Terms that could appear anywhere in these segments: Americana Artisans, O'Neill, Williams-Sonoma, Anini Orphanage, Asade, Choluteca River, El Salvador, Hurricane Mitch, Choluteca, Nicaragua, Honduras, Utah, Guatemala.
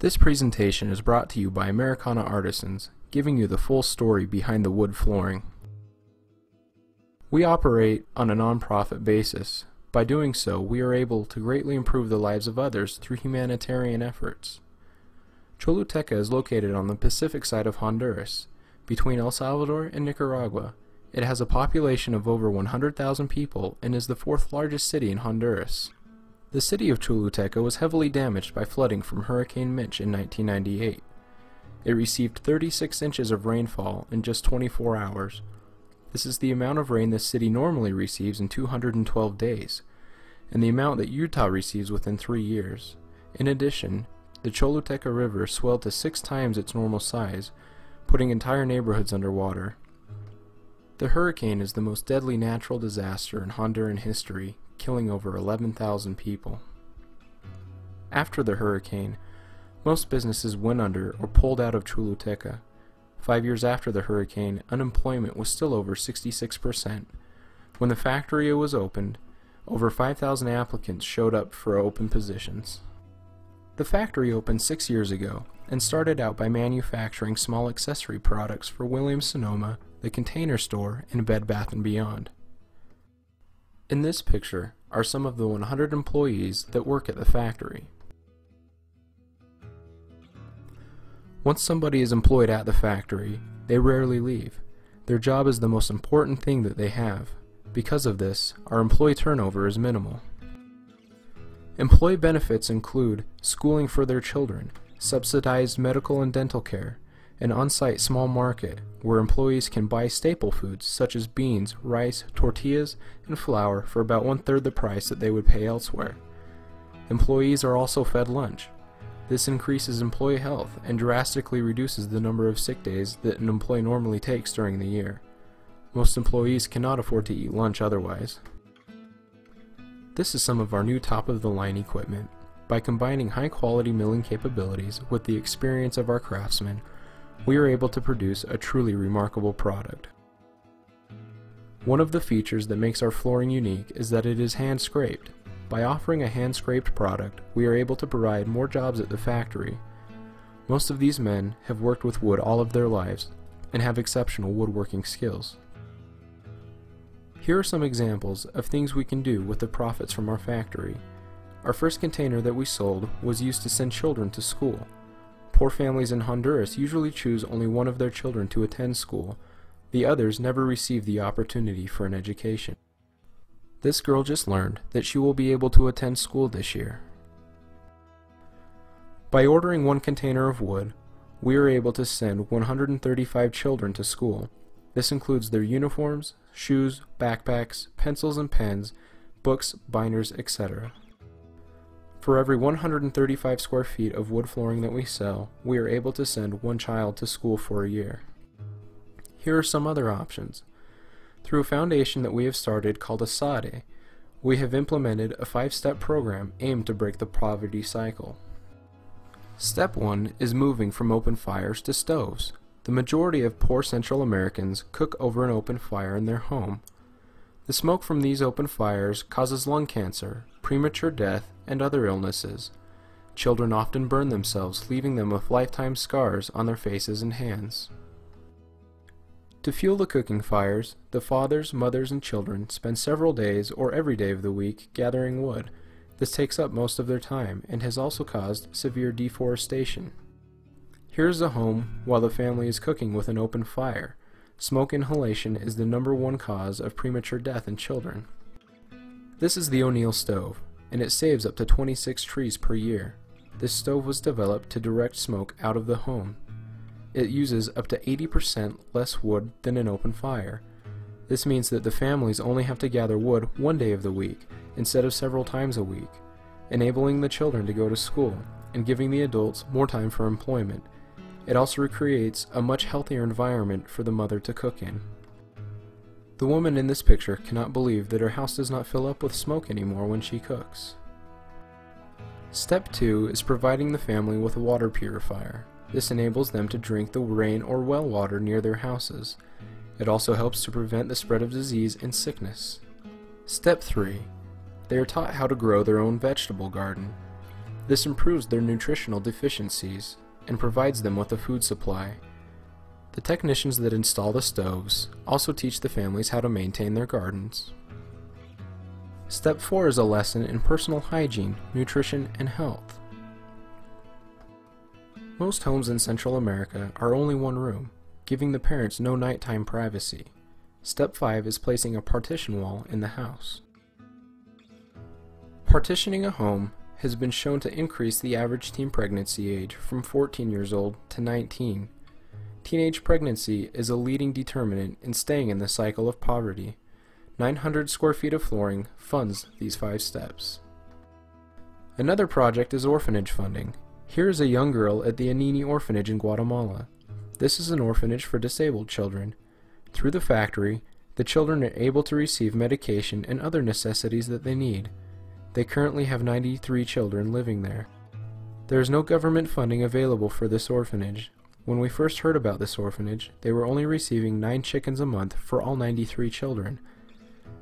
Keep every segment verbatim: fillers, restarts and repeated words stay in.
This presentation is brought to you by Americana Artisans, giving you the full story behind the wood flooring. We operate on a non-profit basis. By doing so, we are able to greatly improve the lives of others through humanitarian efforts. Choluteca is located on the Pacific side of Honduras, between El Salvador and Nicaragua. It has a population of over one hundred thousand people and is the fourth largest city in Honduras. The city of Choluteca was heavily damaged by flooding from Hurricane Mitch in nineteen ninety-eight. It received thirty-six inches of rainfall in just twenty-four hours. This is the amount of rain this city normally receives in two hundred twelve days, and the amount that Utah receives within three years. In addition, the Choluteca River swelled to six times its normal size, putting entire neighborhoods underwater. The hurricane is the most deadly natural disaster in Honduran history, killing over eleven thousand people. After the hurricane, most businesses went under or pulled out of Choluteca. Five years after the hurricane, unemployment was still over sixty-six percent. When the factory was opened, over five thousand applicants showed up for open positions. The factory opened six years ago and started out by manufacturing small accessory products for Williams-Sonoma, The Container Store, and Bed Bath and Beyond. In this picture are some of the one hundred employees that work at the factory. Once somebody is employed at the factory, they rarely leave. Their job is the most important thing that they have. Because of this, our employee turnover is minimal. Employee benefits include schooling for their children, subsidized medical and dental care, an on-site small market where employees can buy staple foods such as beans, rice, tortillas, and flour for about one-third the price that they would pay elsewhere. Employees are also fed lunch. This increases employee health and drastically reduces the number of sick days that an employee normally takes during the year. Most employees cannot afford to eat lunch otherwise. This is some of our new top-of-the-line equipment. By combining high-quality milling capabilities with the experience of our craftsmen, we are able to produce a truly remarkable product. One of the features that makes our flooring unique is that it is hand-scraped. By offering a hand-scraped product, we are able to provide more jobs at the factory. Most of these men have worked with wood all of their lives and have exceptional woodworking skills. Here are some examples of things we can do with the profits from our factory. Our first container that we sold was used to send children to school. Poor families in Honduras usually choose only one of their children to attend school. The others never receive the opportunity for an education. This girl just learned that she will be able to attend school this year. By ordering one container of wood, we are able to send one hundred thirty-five children to school. This includes their uniforms, shoes, backpacks, pencils and pens, books, binders, et cetera. For every one hundred thirty-five square feet of wood flooring that we sell, we are able to send one child to school for a year. Here are some other options. Through a foundation that we have started called Asade, we have implemented a five-step program aimed to break the poverty cycle. Step one is moving from open fires to stoves. The majority of poor Central Americans cook over an open fire in their home. The smoke from these open fires causes lung cancer, premature death, and other illnesses. Children often burn themselves, leaving them with lifetime scars on their faces and hands. To fuel the cooking fires, the fathers, mothers, and children spend several days or every day of the week gathering wood. This takes up most of their time and has also caused severe deforestation. Here is a home while the family is cooking with an open fire. Smoke inhalation is the number one cause of premature death in children. This is the O'Neill stove, and it saves up to twenty-six trees per year. This stove was developed to direct smoke out of the home. It uses up to eighty percent less wood than an open fire. This means that the families only have to gather wood one day of the week instead of several times a week, enabling the children to go to school and giving the adults more time for employment. It also creates a much healthier environment for the mother to cook in. The woman in this picture cannot believe that her house does not fill up with smoke anymore when she cooks. Step two is providing the family with a water purifier. This enables them to drink the rain or well water near their houses. It also helps to prevent the spread of disease and sickness. Step three. They are taught how to grow their own vegetable garden. This improves their nutritional deficiencies and provides them with a food supply. The technicians that install the stoves also teach the families how to maintain their gardens. Step four is a lesson in personal hygiene, nutrition, and health. Most homes in Central America are only one room, giving the parents no nighttime privacy. Step five is placing a partition wall in the house. Partitioning a home has been shown to increase the average teen pregnancy age from fourteen years old to nineteen. Teenage pregnancy is a leading determinant in staying in the cycle of poverty. nine hundred square feet of flooring funds these five steps. Another project is orphanage funding. Here is a young girl at the Anini Orphanage in Guatemala. This is an orphanage for disabled children. Through the factory, the children are able to receive medication and other necessities that they need. They currently have ninety-three children living there. There is no government funding available for this orphanage. When we first heard about this orphanage, they were only receiving nine chickens a month for all ninety-three children.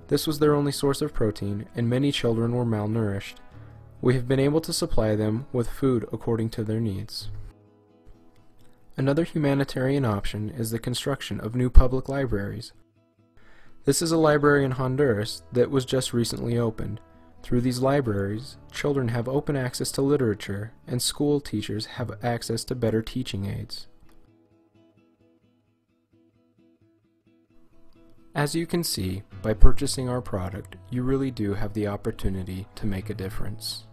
This was their only source of protein, and many children were malnourished. We have been able to supply them with food according to their needs. Another humanitarian option is the construction of new public libraries. This is a library in Honduras that was just recently opened. Through these libraries, children have open access to literature, and school teachers have access to better teaching aids. As you can see, by purchasing our product, you really do have the opportunity to make a difference.